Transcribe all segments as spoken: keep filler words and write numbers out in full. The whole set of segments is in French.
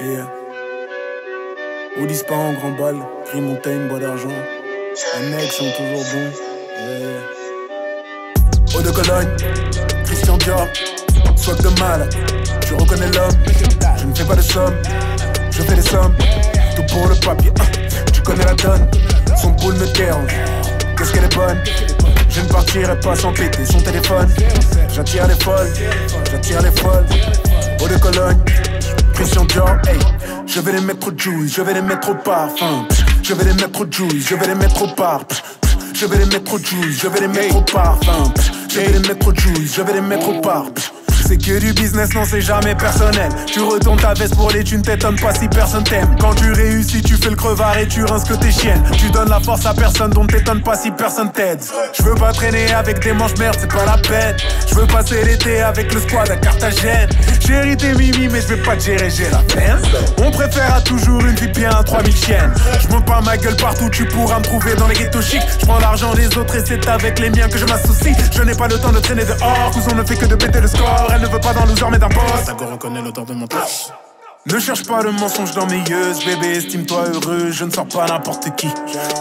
Et au dispara en grand bal, gris montagne, bois d'argent. Les mecs sont toujours bons. Eau de Cologne, Christian Dior, soit de mal. Tu reconnais l'homme, je ne fais pas de somme, je fais des sommes. Tout pour le papier, tu connais la donne. Son boule me dérange, qu'est-ce qu'elle est bonne. Je ne partirai pas sans péter son téléphone. J'attire les folles, j'attire les folles. Eau de Cologne, Christian Dior, hey. Je vais les mettre au juice, je vais les mettre au parfum. Je vais les mettre au juice, je vais les mettre au parfum. Je vais les mettre au juice, je vais les mettre au parfum. Je vais les mettre au juice, je vais les mettre au parfum. C'est que du business, non, c'est jamais personnel. Tu retournes ta veste pour les thunes, t'étonnes pas si personne t'aime. Quand tu réussis, tu fais le crevard et tu rinces que tes chiennes. Tu donnes la force à personne, donc t'étonnes pas si personne t'aide. Je veux pas traîner avec des manches merde, c'est pas la peine. Je veux passer l'été avec le squad à Cartagène. J'ai hérité Mimi, mais je vais pas te gérer, j'ai la peine. On préfère à toujours une vie bien à trois mille chiennes. Je monte pas ma gueule partout, tu pourras me trouver dans les ghettos chics. Je prends l'argent des autres et c'est avec les miens que je m'associe. Je n'ai pas le temps de traîner dehors, cousin ne fait que de péter le score. Elle ne veut pas d'un loser mais d'un boss. Ça reconnaît l'auteur de mon tâche. Ne cherche pas le mensonge dans mes yeux, bébé, estime-toi heureux, je ne sors pas n'importe qui.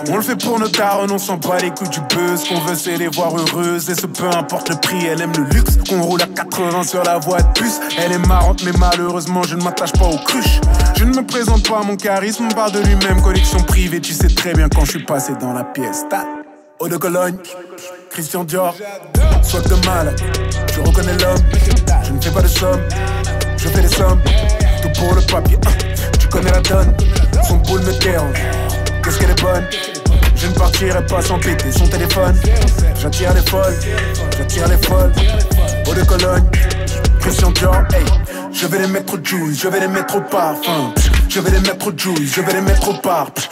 On le fait pour nos darons, on s'en bat les coups du buzz. Ce qu'on veut c'est les voir heureuses, et ce peu importe le prix. Elle aime le luxe, qu'on roule à quatre-vingts sur la voie de bus. Elle est marrante mais malheureusement je ne m'attache pas aux cruches. Je ne me présente pas à mon charisme, on parle de lui-même, collection privée. Tu sais très bien quand je suis passé dans la pièce. Eau de Cologne, Christian Dior, soit de mal, tu reconnais l'homme. Je ne fais pas de somme, je fais des sommes. Tout pour le papier, tu connais la donne. Son boule me dérange, qu'est-ce qu'elle est bonne. Je ne partirai pas sans péter son téléphone. J'attire les folles, j'attire les folles. Eau de Cologne, Christian Dior, hey. Je vais les mettre au juice, je vais les mettre au parfum. Je vais les mettre au juice, je vais les mettre au parfum.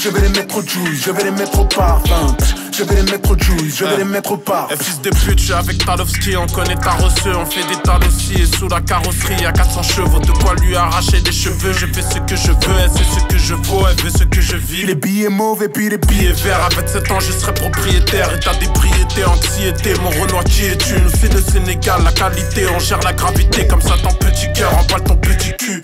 Je vais les mettre au juice, je vais les mettre au parfum. Je vais les mettre au juice, je vais les mettre au parfum. Eh fils de pute, je suis avec Talovski, on connaît ta rosseux. On fait des talossis et sous la carrosserie à quatre cents chevaux. De quoi lui arracher des cheveux. Je fais ce que je veux, elle sait ce que je vaux. Elle veut ce que je vis. Les billets mauvais puis les billets verts. À vingt-sept ans je serai propriétaire. Et t'as des priétés, anxiété. Mon Renoir qui es-tu? Nous c'est le Sénégal, la qualité. On gère la gravité comme ça ton petit cœur. Emballe ton petit cul.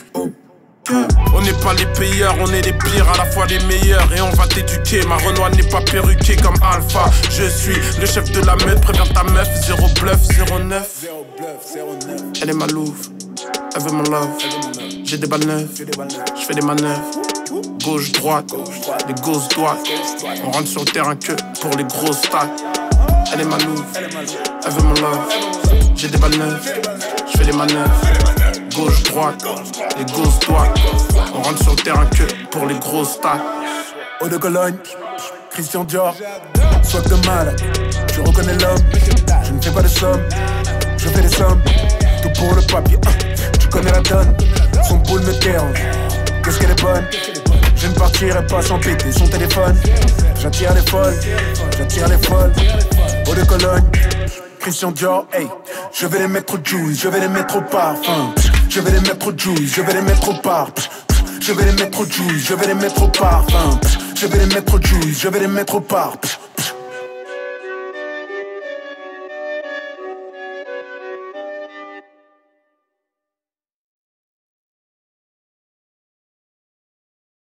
On n'est pas les payeurs, on est les pires, à la fois les meilleurs. Et on va t'éduquer, ma Renoir n'est pas perruquée comme Alpha. Je suis le chef de la meute, préviens ta meuf, zéro bluff, zéro neuf. Elle est ma louve, elle veut mon love. J'ai des balles neuves, je fais des manœuvres. Gauche, droite, les gosses droites. On rentre sur le terrain que pour les grosses tacs. Elle est ma louve, elle veut mon love. J'ai des balles neuves, je fais des manœuvres. Gauche, droite, les gosses droites. On rentre sur le terrain que pour les grosses tacs. Eau de Cologne, Christian Dior, soit de mal. Tu reconnais l'homme, je ne fais pas de somme, je fais des sommes. Tout pour le papier, tu connais la donne. Son boule me dérange, qu'est-ce qu'elle est bonne. Je ne partirai pas sans péter son téléphone. J'attire les folles, j'attire les folles. Eau de Cologne, Christian Dior, hey. Je vais les mettre au juice, je vais les mettre au parfum. Je vais les mettre au juice, je vais les mettre au parfum. Je vais les mettre au juice, je vais les mettre au parfum. Je vais les mettre au juice, je vais les mettre au parfum.